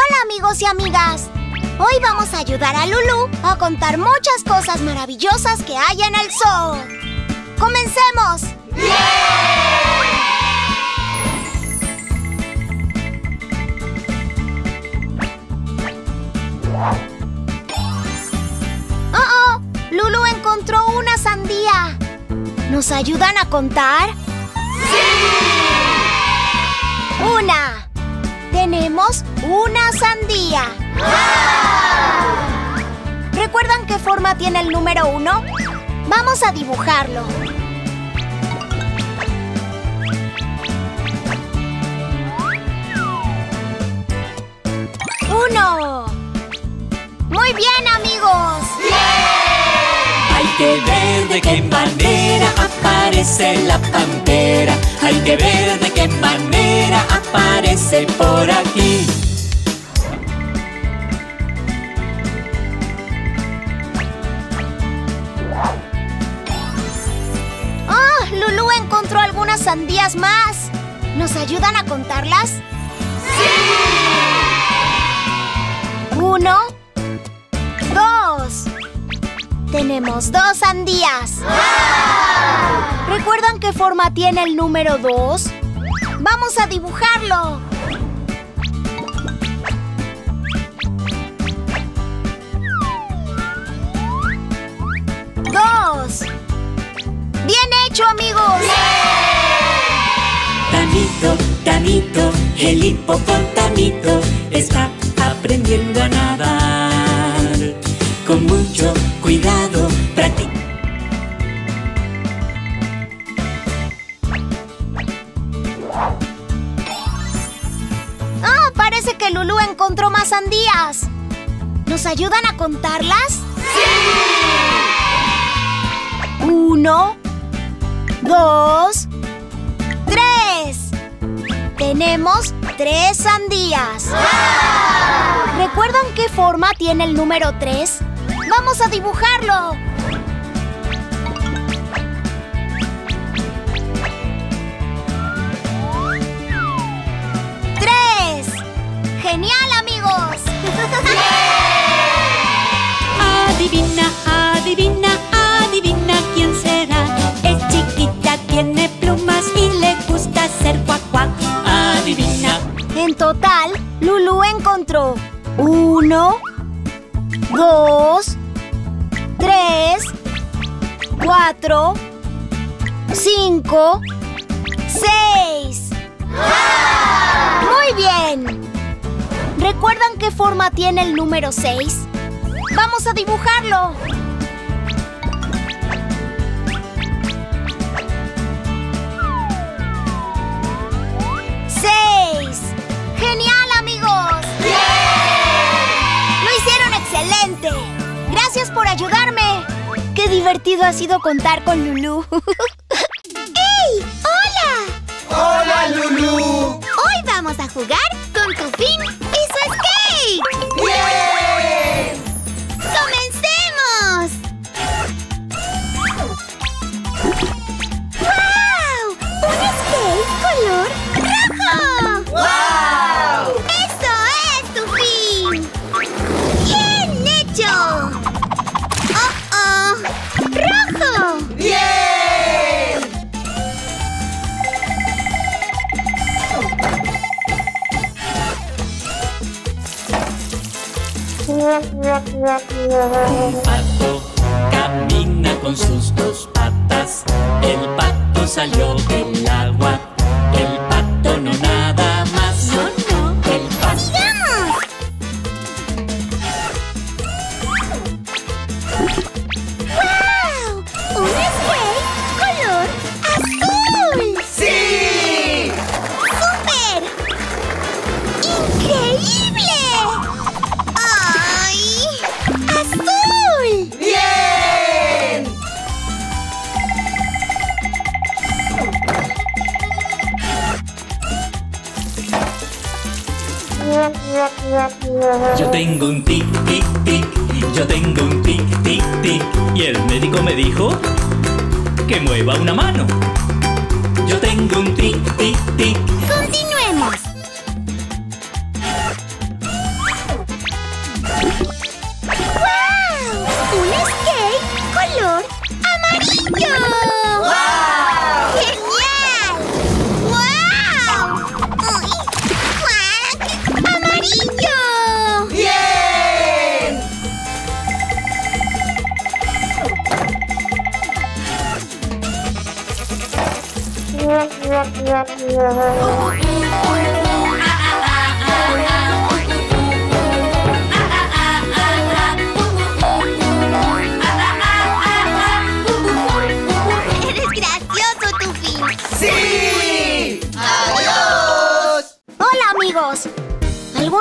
Hola amigos y amigas. Hoy vamos a ayudar a Lulú a contar muchas cosas maravillosas que hay en el zoo. ¡Comencemos! ¡Yeah! ¡Oh! Lulú encontró una sandía. ¿Nos ayudan a contar? ¡Sí! ¡Una! Tenemos una sandía. ¡Wow! ¿Recuerdan qué forma tiene el número 1? Vamos a dibujarlo. ¡1! ¡Muy bien, amigos! ¡Yeah! Hay que ver de qué manera aparece la pantera. Hay que ver de qué manera aparece por aquí. ¡Oh! Lulú encontró algunas sandías más. ¿Nos ayudan a contarlas? ¡Sí! 1, 2. Tenemos 2 sandías. ¡Wow! ¿Recuerdan qué forma tiene el número 2? ¡Vamos a dibujarlo! ¡2! ¡Bien hecho, amigos! ¡Yeah! Tanito, Tanito, el hipopotamito está aprendiendo a nadar. Con mucho cuidado, practica. Parece que Lulú encontró más sandías. ¿Nos ayudan a contarlas? ¡Sí! 1, 2, 3. Tenemos 3 sandías. ¡Wow! ¿Recuerdan qué forma tiene el número 3? ¡Vamos a dibujarlo! 3. ¡Genial, amigos! ¡Yeah! Adivina, adivina, adivina quién será. Es chiquita, tiene plumas y le gusta hacer cuac cuac. Adivina. En total, Lulú encontró 1, 2, 3, 4, 5, 6. ¡Wow! ¡Muy bien! ¿Recuerdan qué forma tiene el número 6? ¡Vamos a dibujarlo! 6. ¡Genial, amigos! ¡Yeah! ¡Lo hicieron excelente! ¡Gracias por ayudarme! ¡Qué divertido ha sido contar con Lulú! ¡Ey! ¡Hola! ¡Hola, Lulú! Hoy vamos a jugar con Tufín y su skate. ¡Bien! ¡Comencemos! ¡Wow! ¡Un skate color rojo! ¡Wow! ¡Eso es, Tufín! ¡Bien hecho! ¡Oh, oh! ¡Rojo! ¡Bien! Un pato camina con sus 2 patas. El pato salió del agua. El pato no nada más. No, no, el pato. ¡Sigamos! ¡Wow! ¡Un skate color azul! ¡Sí! ¡Súper! ¡Increíble! Yo tengo un tic, tic, tic. Yo tengo un tic, tic, tic. Y el médico me dijo que mueva una mano. Yo tengo un tic, tic, tic. Continuemos.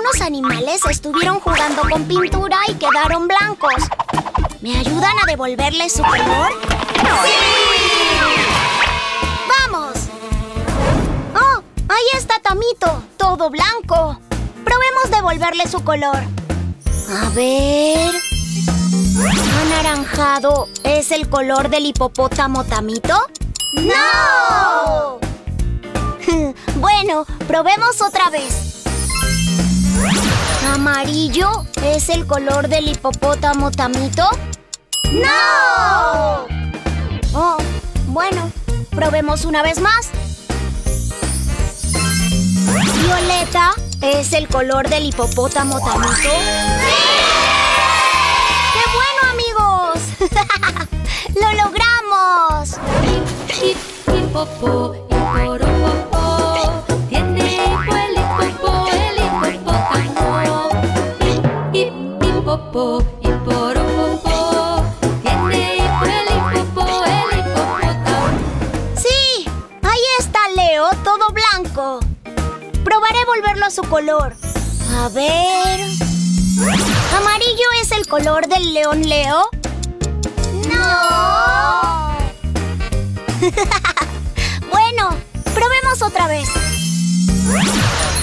algunos animales estuvieron jugando con pintura y quedaron blancos. ¿Me ayudan a devolverles su color? ¡Sí! ¡Vamos! ¡Oh! Ahí está Tanito, todo blanco. Probemos devolverle su color. A ver... ¿anaranjado es el color del hipopótamo Tanito? ¡No! Bueno, probemos otra vez. ¿Amarillo es el color del hipopótamo Tanito? ¡No! Oh, bueno, probemos una vez más. ¿Violeta es el color del hipopótamo Tanito? ¡Sí! ¡Qué bueno, amigos! ¡Lo logramos! Hipopo, hiporopopo, tiene hipo el hipopo, el hipopótamo. Hipopo, hiporopopo, tiene hipo el hipopo, el hipopótamo. ¡Sí! Ahí está Leo, todo blanco. Probaré volverlo a su color. A ver... ¿amarillo es el color del león Leo? ¡No! Bueno, probemos otra vez.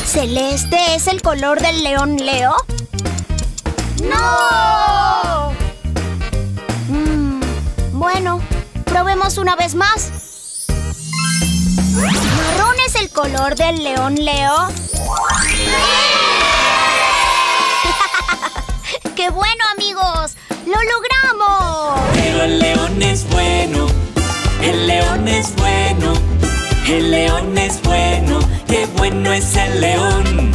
¿Celeste es el color del león Leo? ¡No! Bueno, probemos una vez más. ¿Marrón es el color del león Leo? ¡Sí! ¡Qué bueno, amigos! ¡Lo logramos! Pero el león es bueno, el león es bueno, el león es bueno, qué bueno es el león.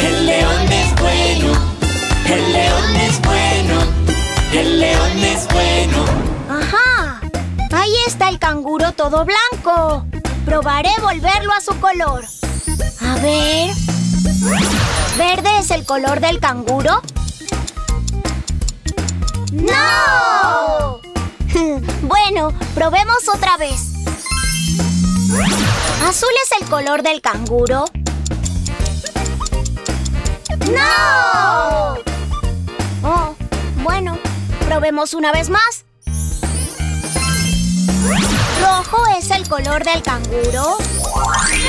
El león es bueno, el león es bueno, el león es bueno. ¡Ajá! Ahí está el canguro todo blanco. Probaré volverlo a su color. A ver... ¿verde es el color del canguro? ¡No! Bueno, probemos otra vez. ¿Azul es el color del canguro? ¡No! Oh, bueno, probemos una vez más. ¿Rojo es el color del canguro? ¡Sí!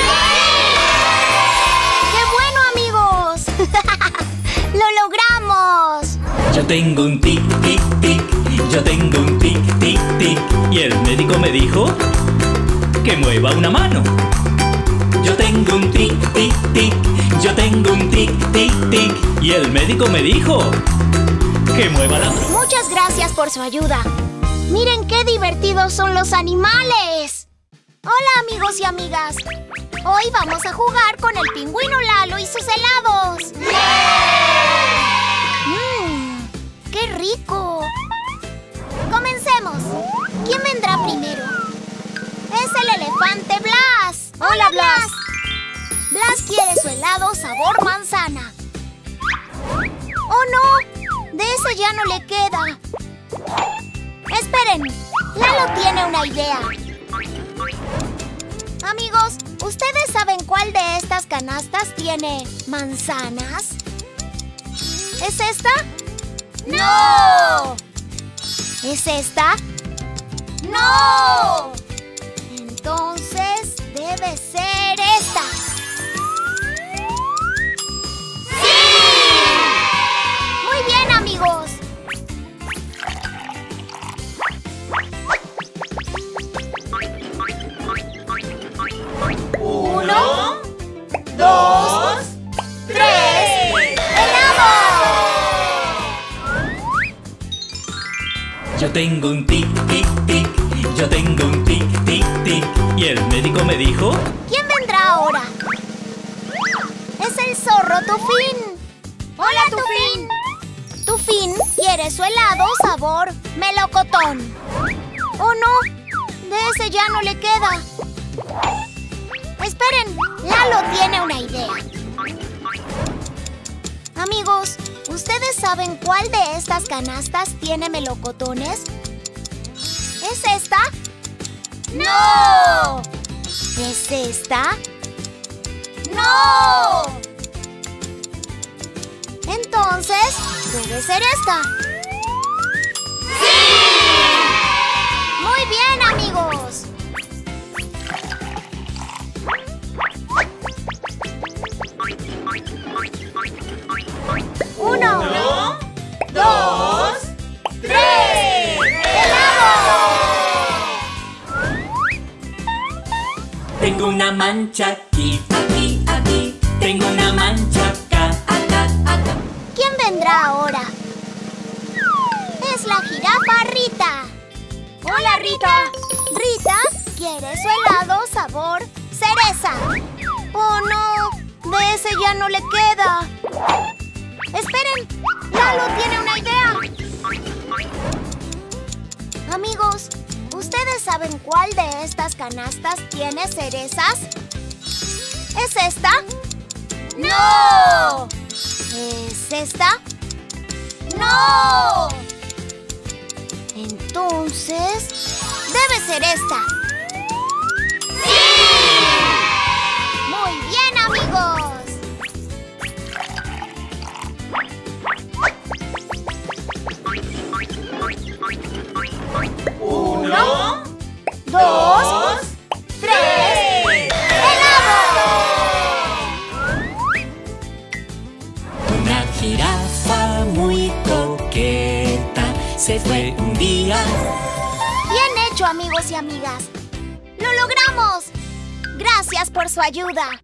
¡Qué bueno, amigos! ¡Lo logramos! Yo tengo un tic, tic, tic. Yo tengo un tic, tic, tic. Y el médico me dijo que mueva una mano. Yo tengo un tic, tic, tic. Yo tengo un tic, tic, tic. Y el médico me dijo que mueva la mano. Muchas gracias por su ayuda. ¡Miren qué divertidos son los animales! Hola, amigos y amigas. Hoy vamos a jugar con el pingüino Lalo y sus helados. ¡Qué rico! ¡Comencemos! ¿Quién vendrá primero? ¡Es el elefante Blas! ¡Hola, Blas! Blas quiere su helado sabor manzana. ¡Oh, no! De eso ya no le queda. ¡Esperen! ¡Lalo tiene una idea! Amigos, ¿ustedes saben cuál de estas canastas tiene manzanas? ¿Es esta? ¡No! ¿Es esta? ¡No! Entonces, debe ser esta. ¡Sí! Muy bien, amigos. Uno, dos, tres. Yo tengo un tic, tic, tic. Yo tengo un tic, tic, tic. Y el médico me dijo... ¿Quién vendrá ahora? Es el zorro Tufín. ¡Hola, Tufín! Tufín quiere su helado sabor melocotón. ¡Oh, no! De ese ya no le queda. Esperen, Lalo tiene una idea. Amigos... ¿ustedes saben cuál de estas canastas tiene melocotones? ¿Es esta? ¡No! ¿Es esta? ¡No! Entonces, debe ser esta. ¡Sí! Muy bien, amigos. Uno, dos, tres. ¡Helado! Tengo una mancha aquí, aquí, aquí. Tengo una mancha acá, acá, acá. ¿Quién vendrá ahora? Es la jirafa Rita. ¡Hola, Rita! Rita quiere su helado sabor cereza. ¡Oh, no! De ese ya no le queda. ¡Esperen! ¡Lalo tiene una idea! Amigos, ¿ustedes saben cuál de estas canastas tiene cerezas? ¿Es esta? ¡No! ¿Es esta? ¡No! Entonces, debe ser esta. ¡Sí! ¡Muy bien, amigos! Uno, dos, tres. ¡Helado! Una jirafa muy coqueta se fue un día. Bien hecho, amigos y amigas. ¡Lo logramos! Gracias por su ayuda.